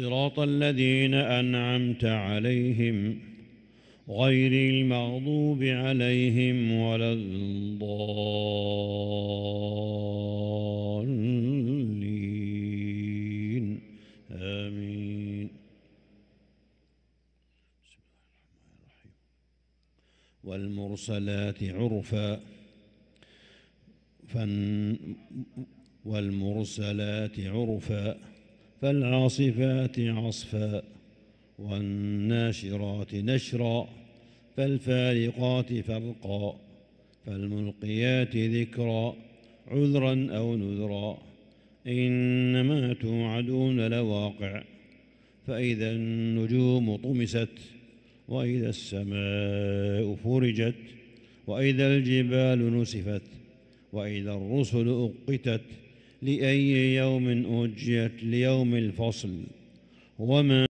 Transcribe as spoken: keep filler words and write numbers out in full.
صراط الذين أنعمت عليهم غير المغضوب عليهم ولا الضالين آمين. بسم الله الرحمن الرحيم. والمرسلات عرفا والمرسلات عرفا فالعاصفات عصفا والناشرات نشرا فالفارقات فرقا فالملقيات ذكرا عذرا أو نذرا إنما توعدون لواقع فإذا النجوم طمست وإذا السماء فرجت وإذا الجبال نسفت وإذا الرسل أقتت لأي يوم أجلت ليوم الفصل وما